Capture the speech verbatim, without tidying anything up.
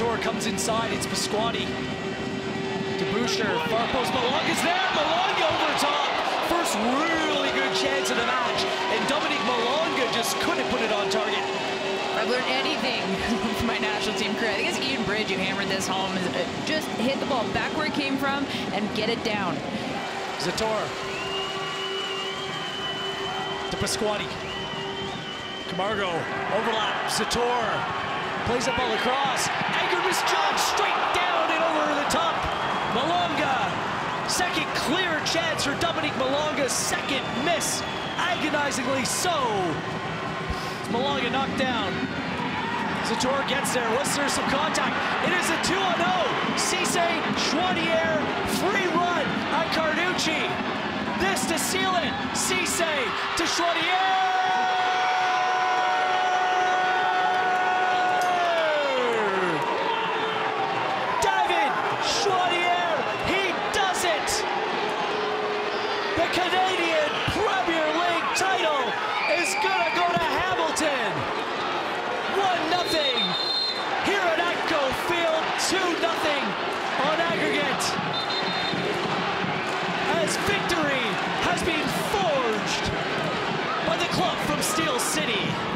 Zatura comes inside, it's Pasquotti. DeBuscher, far post, Malonga's there, Malonga over top. First really good chance of the match, and Dominique Malonga just couldn't put it on target. I've learned anything from my national team career. I think it's Ian Bridge who hammered this home. Just hit the ball back where it came from and get it down. Zatura. To Pasquotti. Camargo, overlap, Zatura. Plays up all across. Anchored, misjudged, straight down and over the top. Malonga, second clear chance for Dominique Malonga. Second miss, agonizingly so. Malonga knocked down. Zatura gets there. Was there some contact? It is a two on oh. Cisse, Schwadier, free run on Carducci. This to seal it. Cisse to Schwadier. David Schwadier, he does it. The Canadian Premier League title is gonna go to Hamilton. one nothing here at ATCO Field, two nothing on aggregate, as victory has been forged by the club from Steel City.